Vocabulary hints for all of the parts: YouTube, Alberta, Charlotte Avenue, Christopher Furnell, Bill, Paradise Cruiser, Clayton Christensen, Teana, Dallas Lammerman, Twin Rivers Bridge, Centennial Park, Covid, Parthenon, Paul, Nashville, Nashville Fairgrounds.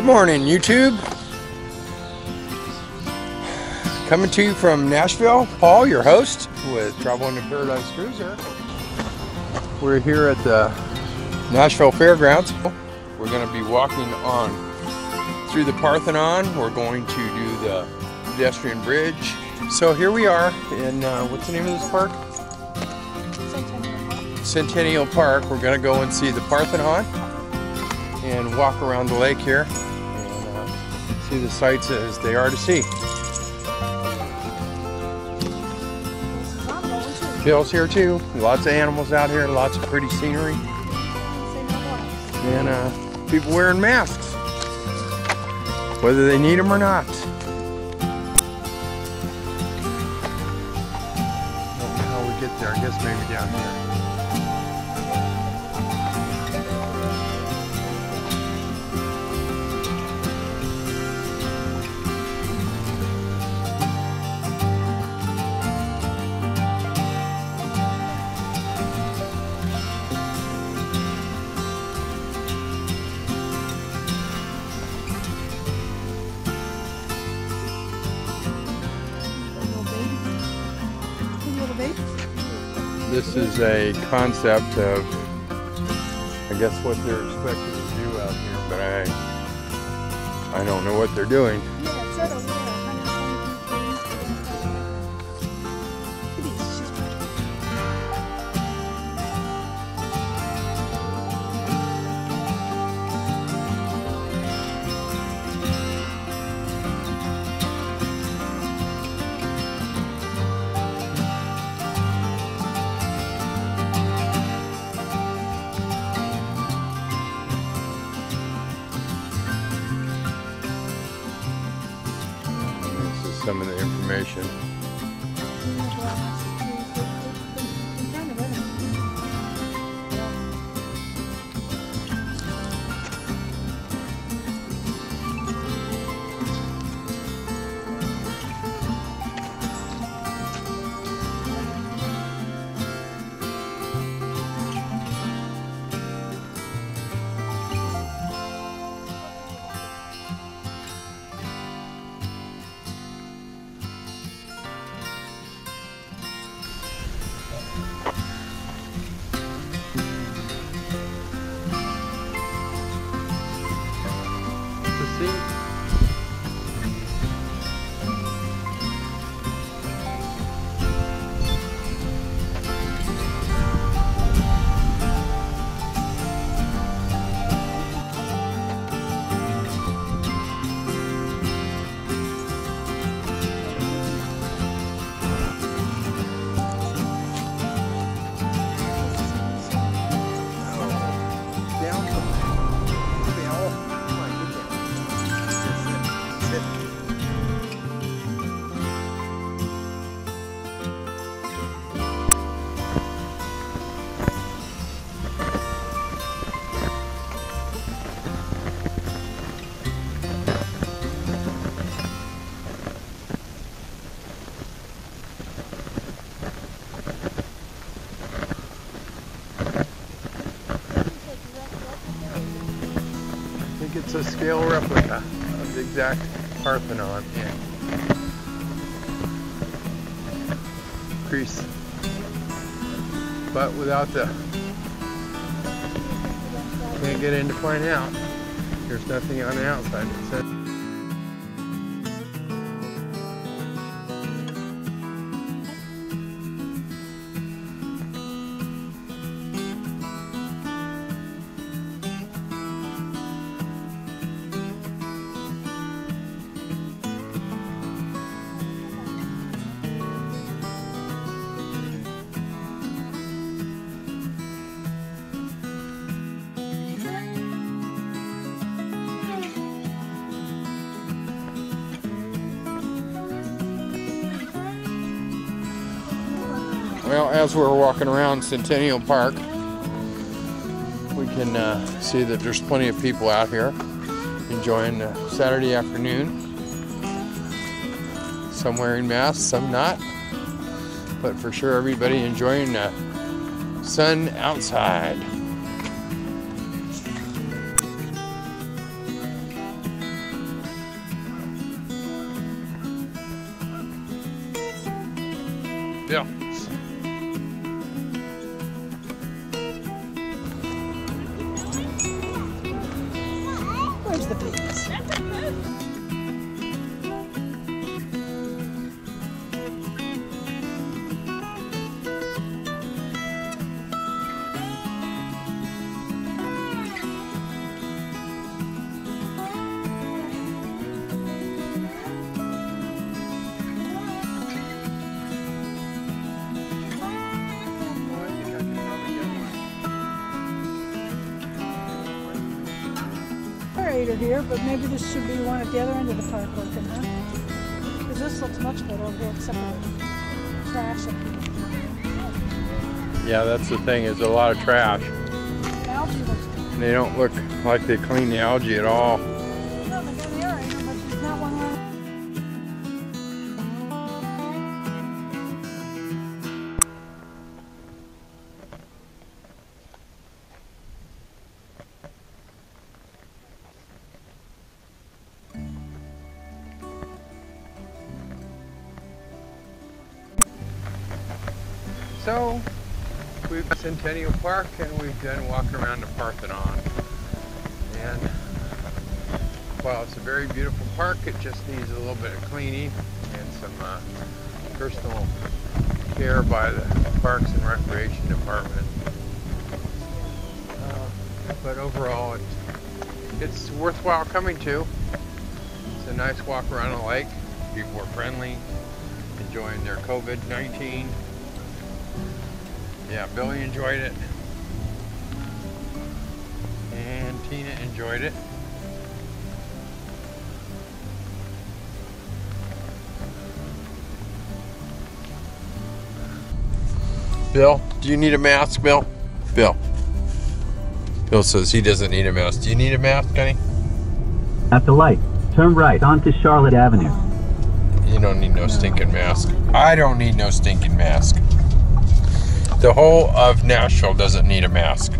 Good morning, YouTube. Coming to you from Nashville. Paul, your host with Traveling to Paradise Cruiser. We're here at the Nashville Fairgrounds. We're going to be walking on through the Parthenon. We're going to do the pedestrian bridge. So here we are in, what's the name of this park? Centennial Park. Centennial Park. We're going to go and see the Parthenon and walk around the lake here and see the sights as they are to see. Bill's here too. Lots of animals out here, lots of pretty scenery. And people wearing masks, whether they need them or not. I don't know how we get there. I guess maybe down here. This is a concept of, I guess, what they're expected to do out here, but I don't know what they're doing. Yeah, it's right over there, 120. Some of the information. It's a scale replica of the exact Parthenon in Greece, but without the, can't get in to find out. There's nothing on the outside. It's well, as we're walking around Centennial Park, we can see that there's plenty of people out here enjoying a Saturday afternoon. Some wearing masks, some not, but for sure everybody enjoying the sun outside. Yeah. Where's the bees? That's a boat. Here, but maybe this should be one at the other end of the park working, huh? Because this looks much better over here except for trash. Yeah, that's the thing, is a lot of trash. The algae looks good. They don't look like they clean the algae at all. No, but they're there, but there's not one left. So, we've been to Centennial Park and we've done walking around the Parthenon. And while it's a very beautiful park, it just needs a little bit of cleaning and some personal care by the Parks and Recreation Department. But overall, it's worthwhile coming to. It's a nice walk around the lake. People are friendly, enjoying their COVID-19. Yeah, Billy enjoyed it, and Teana enjoyed it. Bill, do you need a mask, Bill? Bill. Bill says he doesn't need a mask. Do you need a mask, honey? At the light, turn right onto Charlotte Avenue. You don't need no stinking mask. I don't need no stinking mask. The whole of Nashville doesn't need a mask.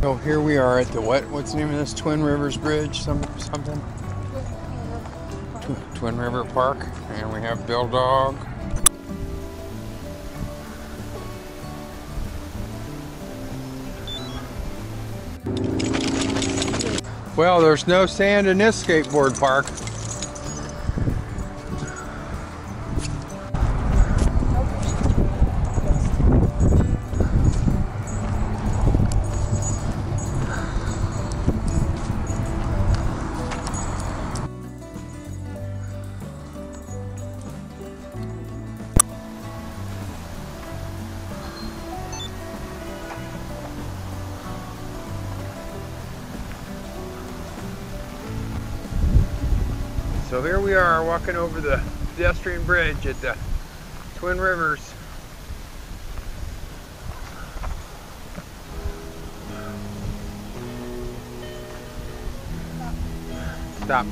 So here we are at the what's the name of this? Twin Rivers Bridge, something? Twin River Park. And we have Bill Dog. Well, there's no sand in this skateboard park. So here we are walking over the pedestrian bridge at the Twin Rivers. Stop.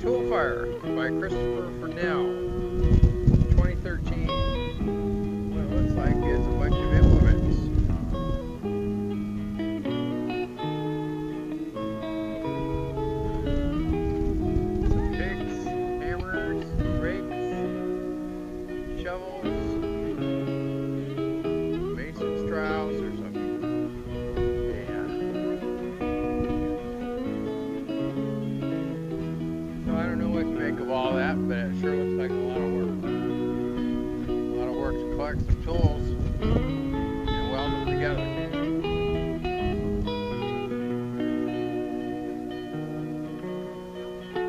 Tool Fire by Christopher Furnell, 2013. like is a bunch of implements. Some picks, hammers, rakes, shovels, mason's trowels or something. Yeah. So I don't know what to make of all that, but it sure looks like a lot of work. Collect some tools and weld them together.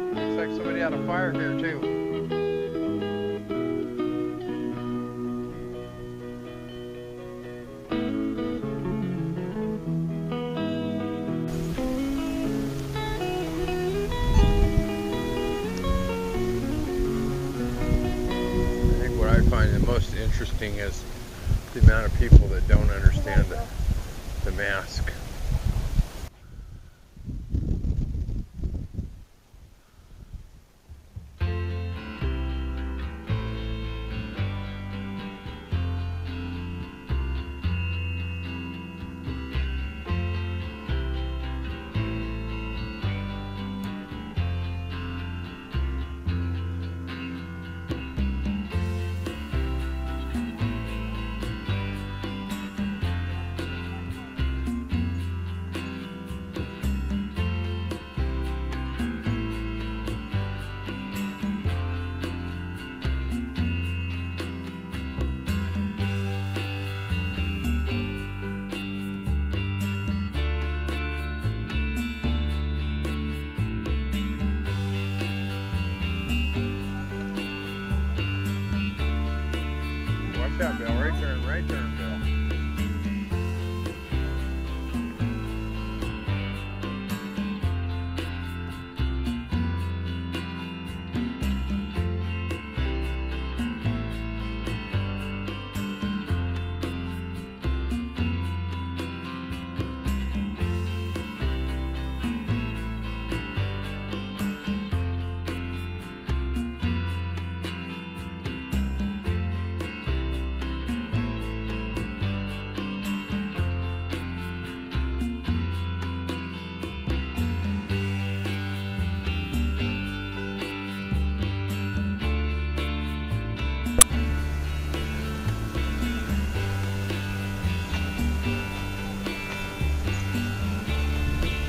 Looks like somebody had a fire here too. Interesting is the amount of people that don't understand the mask. Watch out, Bill. Right turn, Bill.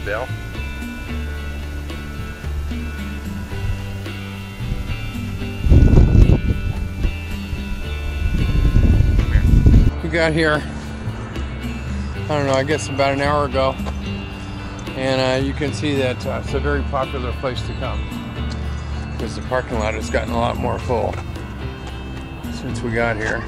Bill? We got here, I don't know, I guess about an hour ago, and you can see that it's a very popular place to come because the parking lot has gotten a lot more full since we got here.